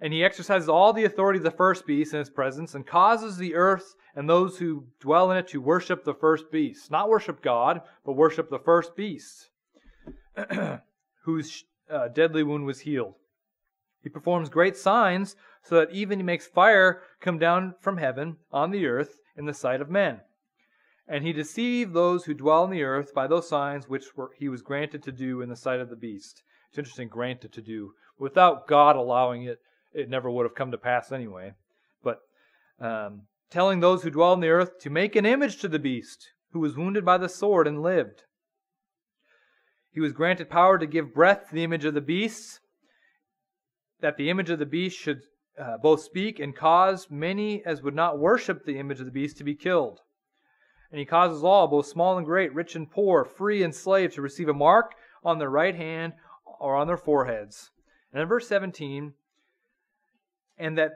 "And he exercises all the authority of the first beast in his presence and causes the earth and those who dwell in it to worship the first beast." Not worship God, but worship the first beast, whose deadly wound was healed. "He performs great signs so that even he makes fire come down from heaven on the earth in the sight of men. And he deceived those who dwell on the earth by those signs which he was granted to do in the sight of the beast." It's interesting, granted to do. Without God allowing it, it never would have come to pass anyway. But "telling those who dwell on the earth to make an image to the beast, who was wounded by the sword and lived. He was granted power to give breath to the image of the beast, that the image of the beast should both speak and cause many as would not worship the image of the beast to be killed. And he causes all, both small and great, rich and poor, free and slave, to receive a mark on their right hand or on their foreheads." And in verse 17, "And that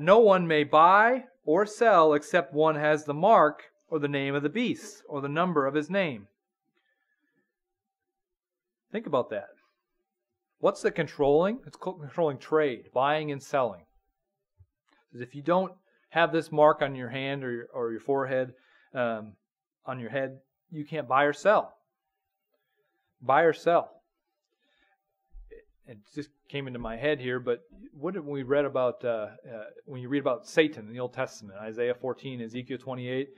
no one may buy or sell except one has the mark or the name of the beast or the number of his name." Think about that. What's it controlling? It's controlling trade, buying and selling. Because if you don't have this mark on your hand or your forehead, on your head, you can't buy or sell. Buy or sell. It just came into my head here, but what did we read about when you read about Satan in the Old Testament, Isaiah 14, Ezekiel 28,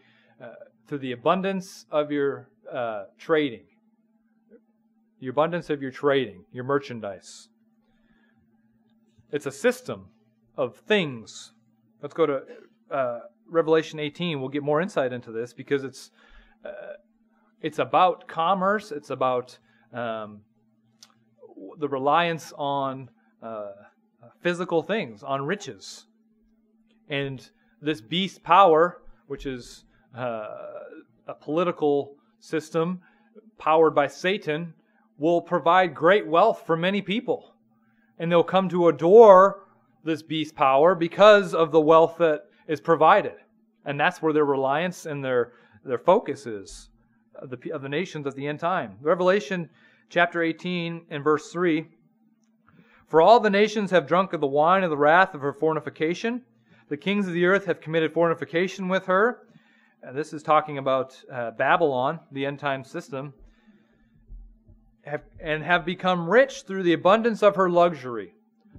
through the abundance of your trading, your merchandise. It's a system of things. Let's go to Revelation 18. We'll get more insight into this because it's about commerce. It's about the reliance on physical things, on riches. And this beast power, which is a political system powered by Satan, will provide great wealth for many people. And they'll come to adore this beast power because of the wealth that is provided. And that's where their reliance and their focus is, of the nations at the end time. Revelation chapter 18 and verse 3, "For all the nations have drunk of the wine of the wrath of her fornication. The kings of the earth have committed fornication with her." And this is talking about Babylon, the end time system. "Have become rich through the abundance of her luxury."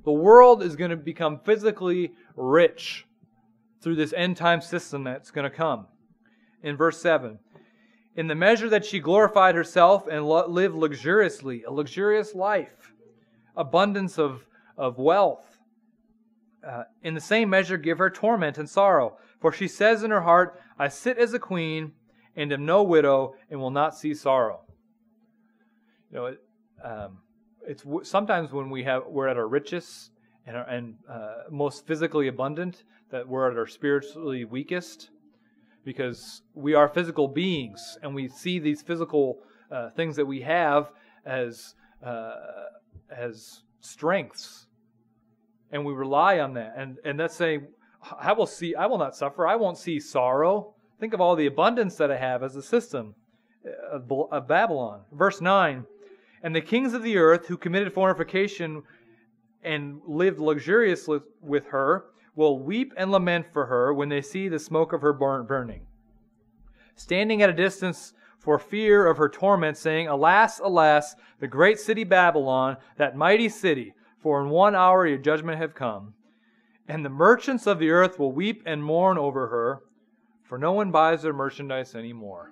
The world is going to become physically rich through this end time system that's going to come. In verse 7, "In the measure that she glorified herself and lived luxuriously," a luxurious life, abundance of wealth, "in the same measure give her torment and sorrow. For she says in her heart, I sit as a queen and am no widow and will not see sorrow." You know, it's sometimes when we're at our richest and most physically abundant that we're at our spiritually weakest, because we are physical beings and we see these physical things that we have as strengths, and we rely on that. And that's saying, I will not suffer. I won't see sorrow. Think of all the abundance that I have as a system of Babylon. Verse 9. "And the kings of the earth who committed fornication and lived luxuriously with her will weep and lament for her when they see the smoke of her burning, standing at a distance for fear of her torment, saying, Alas, alas, the great city Babylon, that mighty city, for in 1 hour your judgment have come. And the merchants of the earth will weep and mourn over her, for no one buys their merchandise anymore."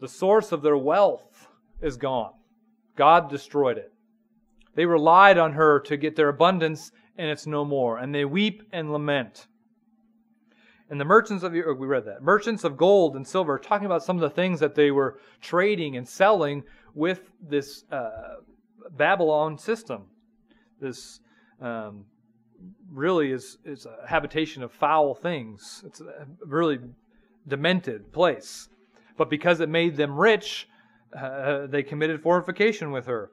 The source of their wealth is gone. God destroyed it. They relied on her to get their abundance, and it's no more. And they weep and lament. And the merchants of Europe, we read that, merchants of gold and silver, talking about some of the things that they were trading and selling with this Babylon system. This really is a habitation of foul things. It's a really demented place. But because it made them rich, they committed fornication with her.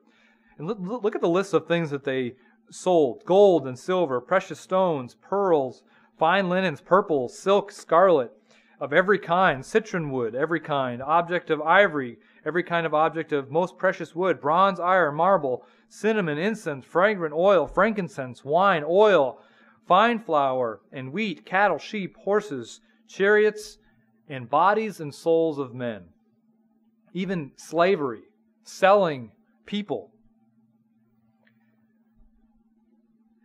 And look at the list of things that they sold. Gold and silver, precious stones, pearls, fine linens, purple, silk, scarlet, of every kind, citron wood, every kind, object of ivory, every kind of object of most precious wood, bronze, iron, marble, cinnamon, incense, fragrant oil, frankincense, wine, oil, fine flour, and wheat, cattle, sheep, horses, chariots, and bodies and souls of men. Even slavery, selling people.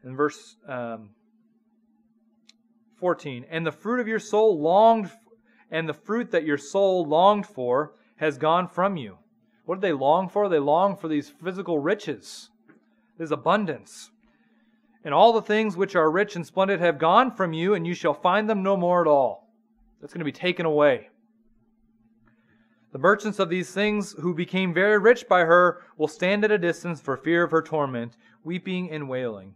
In verse 14, and the fruit that your soul longed for has gone from you. What did they long for? They long for these physical riches, this abundance. And all the things which are rich and splendid have gone from you, and you shall find them no more at all. That's going to be taken away. The merchants of these things who became very rich by her will stand at a distance for fear of her torment, weeping and wailing,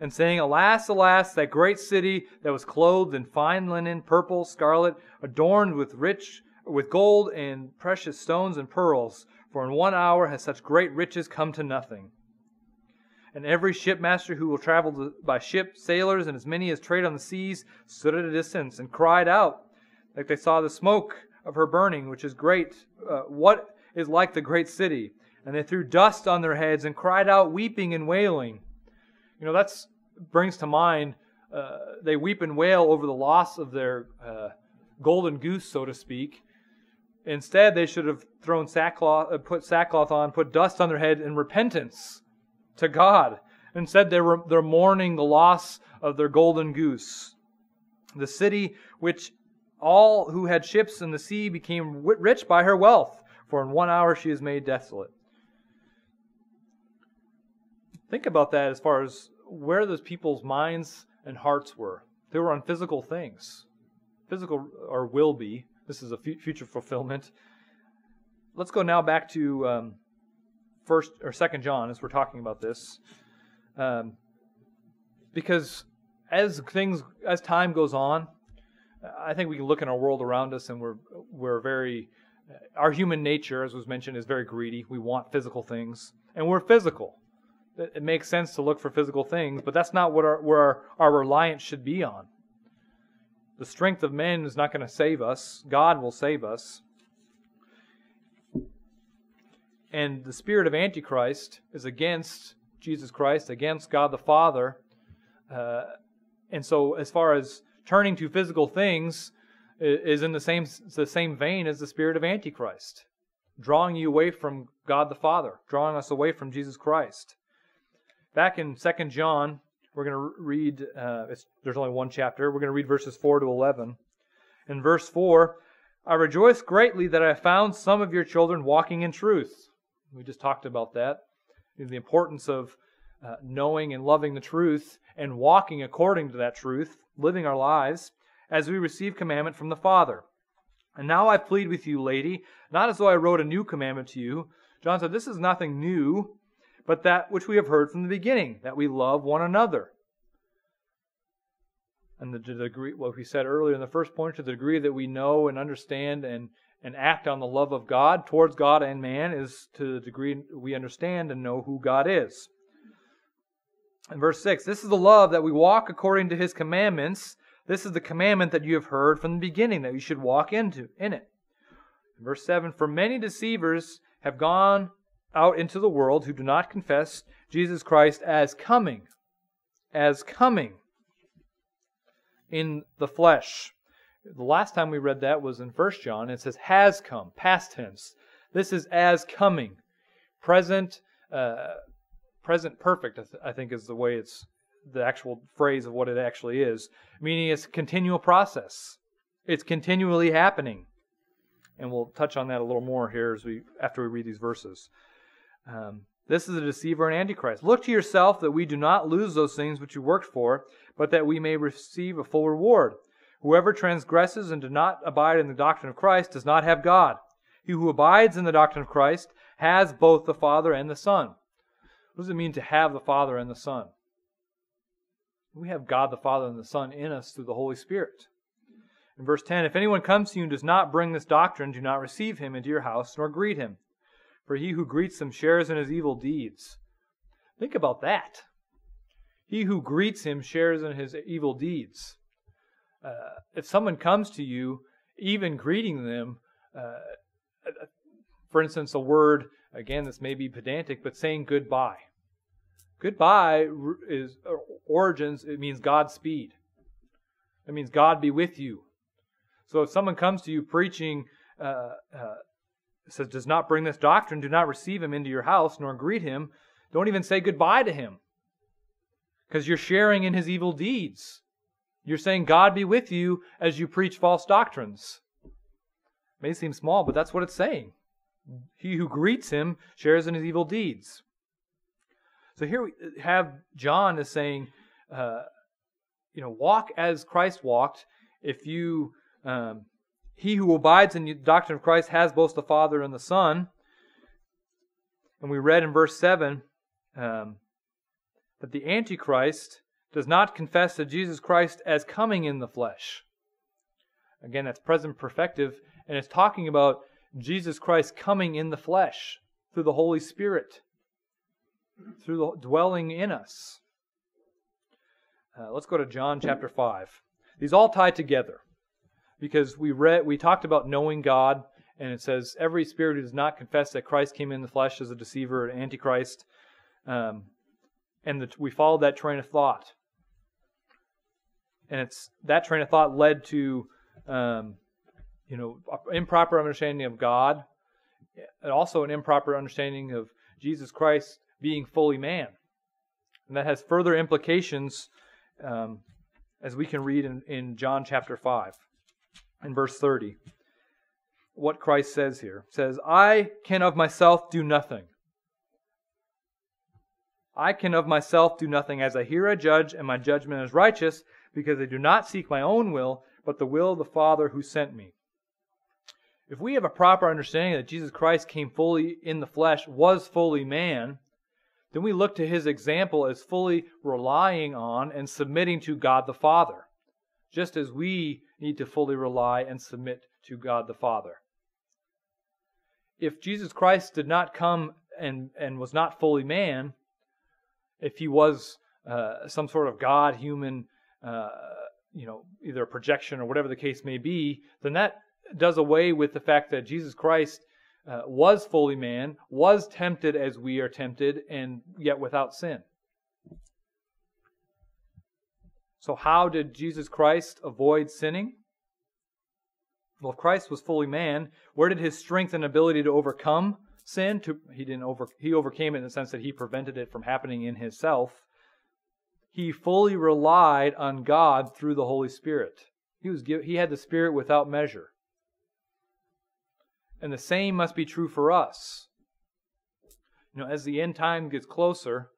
and saying, Alas, alas, that great city that was clothed in fine linen, purple, scarlet, adorned with gold and precious stones and pearls, for in 1 hour has such great riches come to nothing. And every shipmaster who will travel by ship, sailors, and as many as trade on the seas, stood at a distance and cried out, like they saw the smoke of her burning, which is great. What is like the great city? And they threw dust on their heads and cried out, weeping and wailing. You know, that brings to mind, they weep and wail over the loss of their golden goose, so to speak. Instead, they should have thrown sackcloth, put sackcloth on, put dust on their head in repentance to God. Instead, they're mourning the loss of their golden goose. The city which all who had ships in the sea became rich by her wealth, for in 1 hour she is made desolate. Think about that as far as where those people's minds and hearts were. They were on physical things. Physical, or will be. This is a future fulfillment. Let's go now back to 2 John as we're talking about this, because as time goes on, I think we can look in our world around us, and our human nature, as was mentioned, is very greedy. We want physical things, and we're physical. It makes sense to look for physical things, but that's not what our reliance should be on. The strength of men is not going to save us. God will save us. And the spirit of Antichrist is against Jesus Christ, against God the Father. And so as far as turning to physical things is in the same vein as the spirit of Antichrist, drawing you away from God the Father, drawing us away from Jesus Christ. Back in 2 John, we're going to read, there's only one chapter, we're going to read verses 4 to 11. In verse 4, I rejoice greatly that I found some of your children walking in truth. We just talked about that, the importance of knowing and loving the truth and walking according to that truth, living our lives as we receive commandment from the Father. And now I plead with you, lady, not as though I wrote a new commandment to you. John said, this is nothing new, but that which we have heard from the beginning, that we love one another. And to the degree, what we said earlier in the first point, to the degree that we know and understand and act on the love of God towards God and man is to the degree we understand and know who God is. In verse 6, this is the love that we walk according to His commandments. This is the commandment that you have heard from the beginning, that you should walk in it. In verse 7, for many deceivers have gone out into the world who do not confess Jesus Christ as coming in the flesh. The last time we read that was in 1 John. It says has come, past tense. This is as coming, present perfect, I think is the way it's the actual phrase of what it actually is, meaning it's a continual process. It's continually happening. And we'll touch on that a little more here after we read these verses. This is a deceiver and antichrist. Look to yourself that we do not lose those things which you worked for, but that we may receive a full reward. Whoever transgresses and does not abide in the doctrine of Christ does not have God. He who abides in the doctrine of Christ has both the Father and the Son. What does it mean to have the Father and the Son? We have God the Father and the Son in us through the Holy Spirit. In verse 10, if anyone comes to you and does not bring this doctrine, do not receive him into your house nor greet him. For he who greets him shares in his evil deeds. Think about that. He who greets him shares in his evil deeds. If someone comes to you, even greeting them, for instance, a word, again, this may be pedantic, but saying goodbye. Goodbye is origins, it means Godspeed. It means God be with you. So if someone comes to you preaching, says, does not bring this doctrine, do not receive him into your house, nor greet him, don't even say goodbye to him. Because you're sharing in his evil deeds. You're saying God be with you as you preach false doctrines. It may seem small, but that's what it's saying. He who greets him shares in his evil deeds. So here we have John is saying, walk as Christ walked. If you, he who abides in the doctrine of Christ has both the Father and the Son. And we read in verse 7 that the Antichrist does not confess to Jesus Christ as coming in the flesh. Again, that's present perfective, and it's talking about Jesus Christ coming in the flesh through the Holy Spirit, through the dwelling in us. Let's go to John chapter 5. These all tie together because we talked about knowing God, and it says every spirit who does not confess that Christ came in the flesh is a deceiver, an antichrist, and we followed that train of thought. And it's that train of thought led to improper understanding of God, and also an improper understanding of Jesus Christ being fully man. And that has further implications as we can read in John chapter 5, in verse 30. What Christ says here, says, I can of myself do nothing. I can of myself do nothing. As I hear, I judge, and my judgment is righteous, because I do not seek my own will, but the will of the Father who sent me. If we have a proper understanding that Jesus Christ came fully in the flesh, was fully man, then we look to his example as fully relying on and submitting to God the Father, just as we need to fully rely and submit to God the Father. If Jesus Christ did not come and was not fully man, if he was some sort of God, human, either a projection or whatever the case may be, then that does away with the fact that Jesus Christ was fully man, was tempted as we are tempted, and yet without sin. So how did Jesus Christ avoid sinning? Well, if Christ was fully man, where did his strength and ability to overcome sin? He overcame it in the sense that he prevented it from happening in himself. He fully relied on God through the Holy Spirit. He had the Spirit without measure. And the same must be true for us. As the end time gets closer,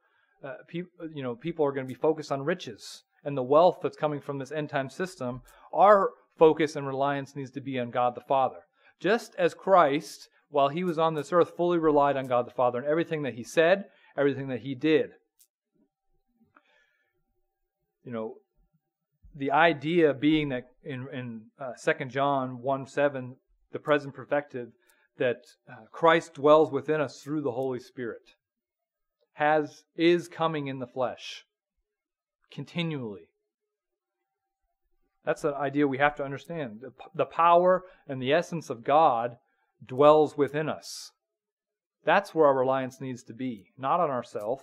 people are going to be focused on riches and the wealth that's coming from this end time system. Our focus and reliance needs to be on God the Father. Just as Christ, while he was on this earth, fully relied on God the Father in everything that he said, everything that he did. The idea being that in 2 John 1:7, the present perfected, that Christ dwells within us through the Holy Spirit, is coming in the flesh continually. That's an idea we have to understand. The power and the essence of God dwells within us. That's where our reliance needs to be, not on ourselves.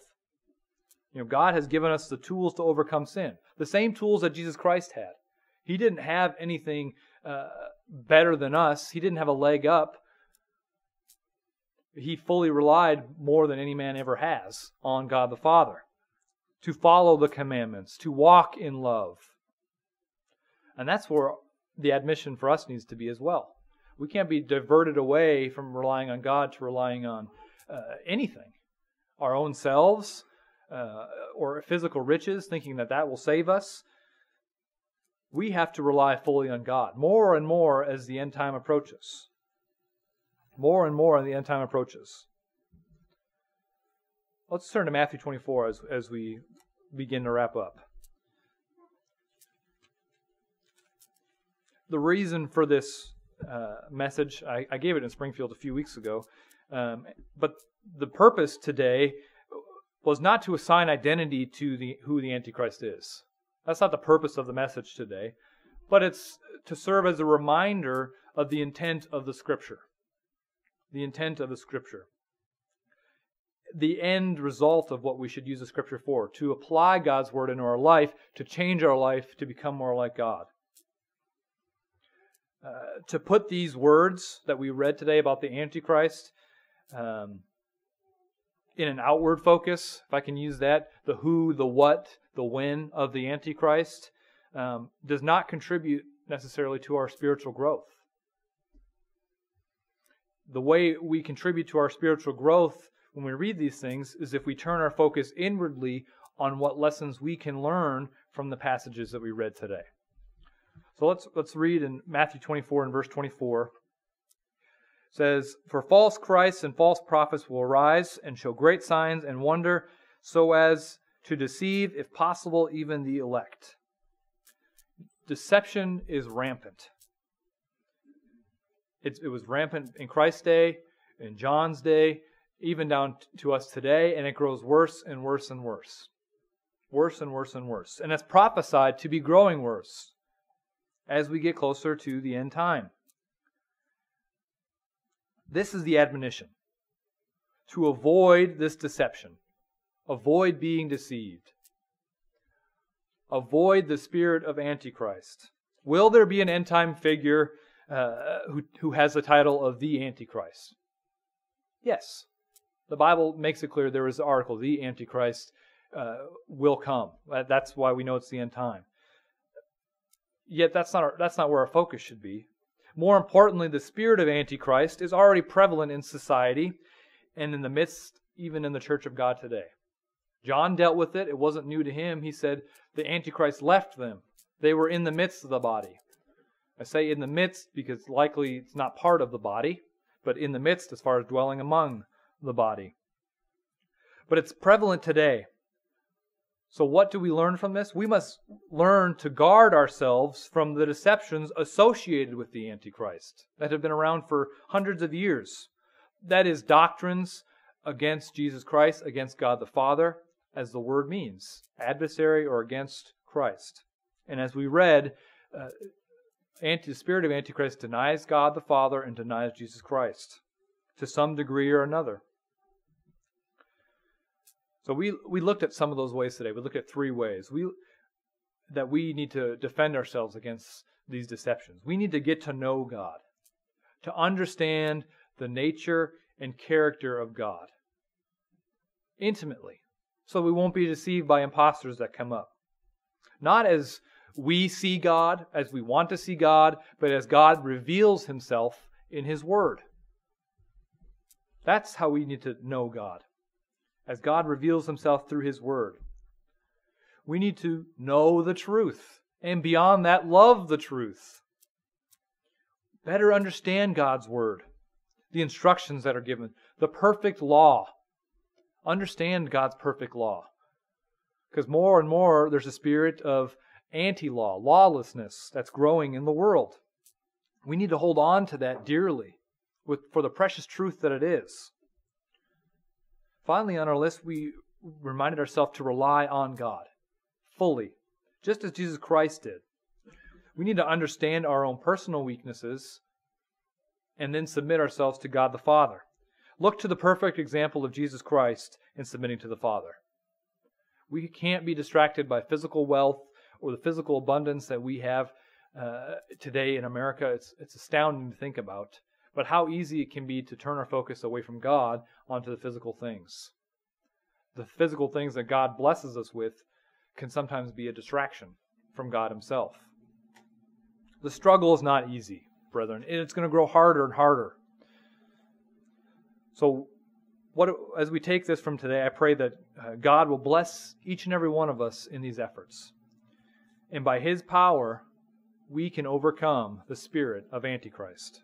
God has given us the tools to overcome sin, the same tools that Jesus Christ had. He didn't have anything better than us. He didn't have a leg up. He fully relied more than any man ever has on God the Father to follow the commandments, to walk in love. And that's where the admission for us needs to be as well. We can't be diverted away from relying on God to relying on anything. our own selves or physical riches, thinking that that will save us. We have to rely fully on God more and more as the end time approaches. More and more as the end time approaches. Let's turn to Matthew 24 as we begin to wrap up. The reason for this message, I gave it in Springfield a few weeks ago, but the purpose today was not to assign identity to who the Antichrist is. That's not the purpose of the message today, but it's to serve as a reminder of the intent of the Scripture. The intent of the Scripture. The end result of what we should use the Scripture for, to apply God's Word into our life, to change our life, to become more like God. To put these words that we read today about the Antichrist in an outward focus, if I can use that, the who, the what, the when of the Antichrist, does not contribute necessarily to our spiritual growth. The way we contribute to our spiritual growth when we read these things is if we turn our focus inwardly on what lessons we can learn from the passages that we read today. So let's read in Matthew 24 and verse 24. It says, "For false Christs and false prophets will arise and show great signs and wonder, so as to deceive, if possible, even the elect." Deception is rampant. It was rampant in Christ's day, in John's day, even down to us today, and it grows worse and worse and worse. Worse and worse and worse. And it's prophesied to be growing worse as we get closer to the end time. This is the admonition, to avoid this deception. Avoid being deceived. Avoid the spirit of Antichrist. Will there be an end-time figure who has the title of the Antichrist? Yes. The Bible makes it clear there is an article, the Antichrist will come. That's why we know it's the end time. Yet that's not where our focus should be. More importantly, the spirit of Antichrist is already prevalent in society and in the midst, even in the Church of God today. John dealt with it. It wasn't new to him. He said the Antichrist left them. They were in the midst of the body. I say in the midst because likely it's not part of the body, but in the midst as far as dwelling among the body. But it's prevalent today. So what do we learn from this? We must learn to guard ourselves from the deceptions associated with the Antichrist that have been around for hundreds of years. That is, doctrines against Jesus Christ, against God the Father, as the word means, adversary or against Christ. And as we read, the spirit of Antichrist denies God the Father and denies Jesus Christ to some degree or another. So we looked at some of those ways today. We looked at three ways that we need to defend ourselves against these deceptions. We need to get to know God, to understand the nature and character of God intimately, so we won't be deceived by imposters that come up. Not as we see God, as we want to see God, but as God reveals himself in his word. That's how we need to know God, as God reveals himself through his word. We need to know the truth, and beyond that, love the truth. Better understand God's word, the instructions that are given, the perfect law. Understand God's perfect law. Because more and more, there's a spirit of anti-law, lawlessness that's growing in the world. We need to hold on to that dearly for the precious truth that it is. Finally, on our list, we reminded ourselves to rely on God fully, just as Jesus Christ did. We need to understand our own personal weaknesses and then submit ourselves to God the Father. Look to the perfect example of Jesus Christ in submitting to the Father. We can't be distracted by physical wealth or the physical abundance that we have today in America. It's astounding to think about, but how easy it can be to turn our focus away from God onto the physical things. The physical things that God blesses us with can sometimes be a distraction from God himself. The struggle is not easy, brethren. It's going to grow harder and harder. So as we take this from today, I pray that God will bless each and every one of us in these efforts. And by His power, we can overcome the spirit of Antichrist.